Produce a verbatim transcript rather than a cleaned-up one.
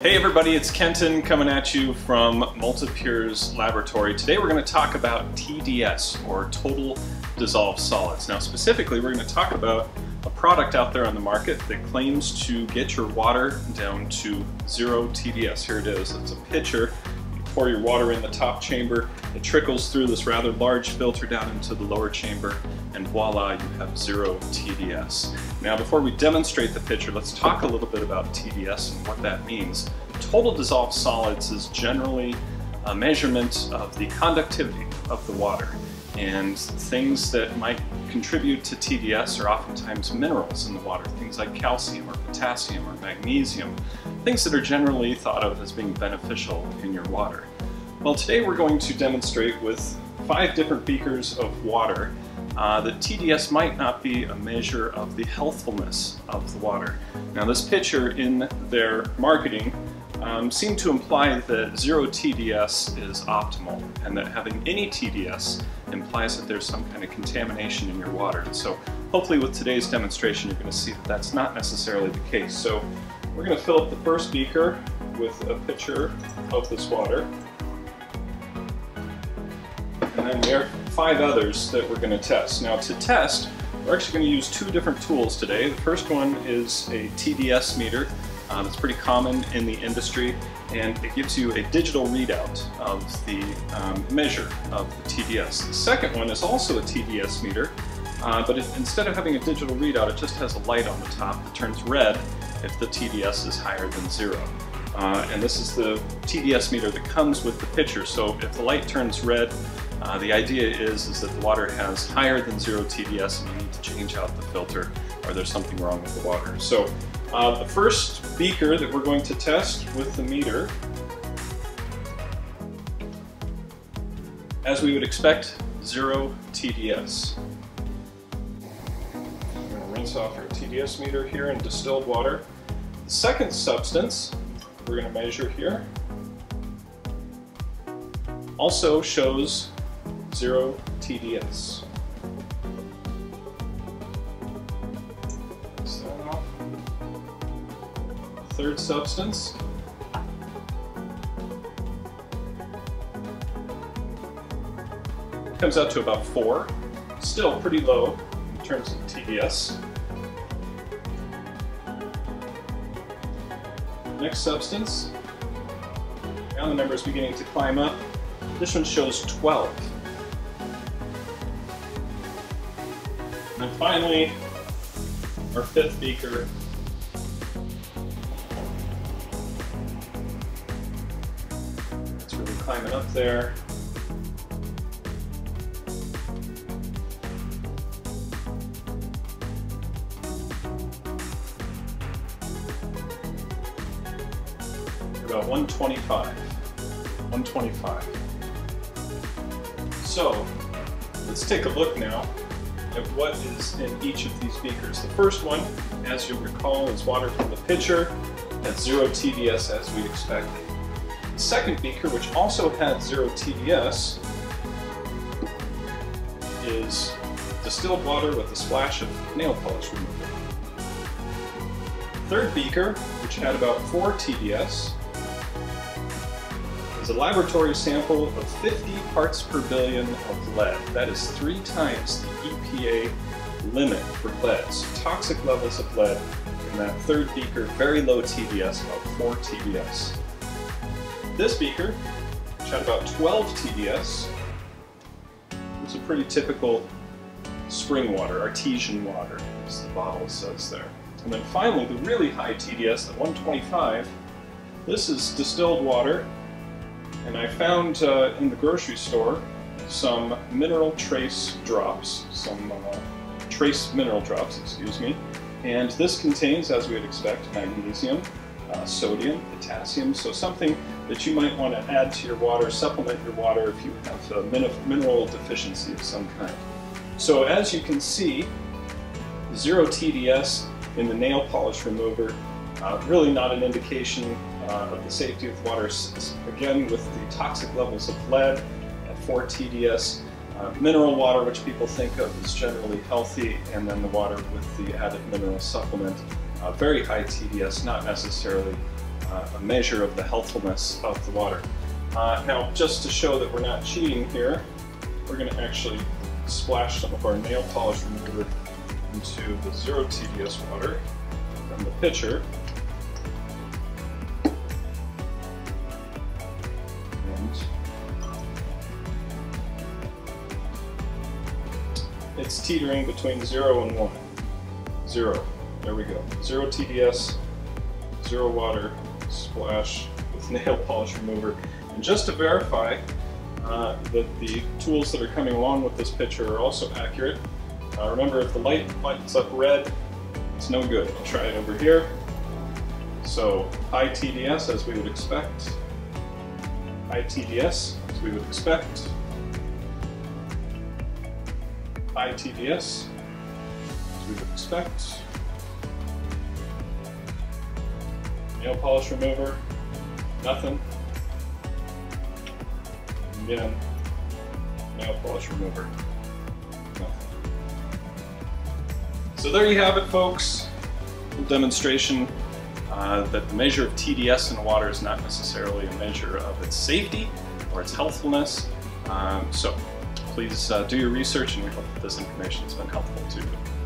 Hey everybody, it's Kenton coming at you from MultiPures Laboratory. Today we're going to talk about T D S, or Total Dissolved Solids. Now specifically, we're going to talk about a product out there on the market that claims to get your water down to zero T D S. Here it is. It's a pitcher. You pour your water in the top chamber, it trickles through this rather large filter down into the lower chamber, and voila, you have zero T D S. Now, before we demonstrate the pitcher, let's talk a little bit about T D S and what that means. Total dissolved solids is generally a measurement of the conductivity of the water, and things that might contribute to T D S are oftentimes minerals in the water, things like calcium or potassium or magnesium, things that are generally thought of as being beneficial in your water. Well, today we're going to demonstrate with five different beakers of water Uh, that T D S might not be a measure of the healthfulness of the water. Now, this pitcher in their marketing um, seemed to imply that zero T D S is optimal, and that having any T D S implies that there's some kind of contamination in your water. And so hopefully with today's demonstration, you're going to see that that's not necessarily the case. So we're going to fill up the first beaker with a pitcher of this water. And then there are five others that we're going to test. Now, to test, we're actually going to use two different tools today. The first one is a T D S meter. Um, it's pretty common in the industry, and it gives you a digital readout of the um, measure of the T D S. The second one is also a T D S meter, uh, but it, instead of having a digital readout, it just has a light on the top that turns red if the T D S is higher than zero. Uh, and this is the T D S meter that comes with the pitcher. So if the light turns red, Uh, the idea is, is that the water has higher than zero T D S and you need to change out the filter or there's something wrong with the water. So uh, the first beaker that we're going to test with the meter, as we would expect, zero T D S. I'm going to rinse off our T D S meter here in distilled water. The second substance we're going to measure here also shows zero T D S. Third substance. Comes out to about four. Still pretty low in terms of T D S. Next substance. Now the number is beginning to climb up. This one shows twelve. And then finally, our fifth beaker. It's really climbing up there. About one twenty-five. one twenty-five. So let's take a look now at what is in each of these beakers. The first one, as you'll recall, is water from the pitcher at zero T D S as we expected. The second beaker, which also had zero T D S, is distilled water with a splash of nail polish remover. The third beaker, which had about four T D S, is a laboratory sample of fifty parts per billion of lead. That is three times the E P A limit for lead. So toxic levels of lead in that third beaker, very low T D S, about four T D S. This beaker, which had about twelve T D S, it's a pretty typical spring water, artesian water, as the bottle says there. And then finally, the really high T D S, the one twenty-five, this is distilled water. And I found uh, in the grocery store some mineral trace drops, some uh, trace mineral drops, excuse me. And this contains, as we would expect, magnesium, uh, sodium, potassium. So something that you might want to add to your water, supplement your water if you have a min mineral deficiency of some kind. So as you can see, zero T D S in the nail polish remover, uh, really not an indication Uh, of the safety of water. Again, with the toxic levels of lead at four T D S, uh, mineral water, which people think of as generally healthy, and then the water with the added mineral supplement, uh, very high T D S, not necessarily uh, a measure of the healthfulness of the water. Uh, now, just to show that we're not cheating here, we're going to actually splash some of our nail polish remover into the zero T D S water from the pitcher. And it's teetering between zero and one. Zero. There we go. Zero T D S, zero water, splash with nail polish remover. And just to verify uh, that the tools that are coming along with this pitcher are also accurate, uh, remember if the light lights up red, it's no good. I'll try it over here. So high T D S as we would expect. High T D S as we would expect. High T D S as we would expect. Nail polish remover, nothing. Again, nail polish remover, nothing. So there you have it, folks. A little demonstration uh, that the measure of T D S in the water is not necessarily a measure of its safety or its healthfulness. Um, so please uh, do your research, and we hope that this information has been helpful to you.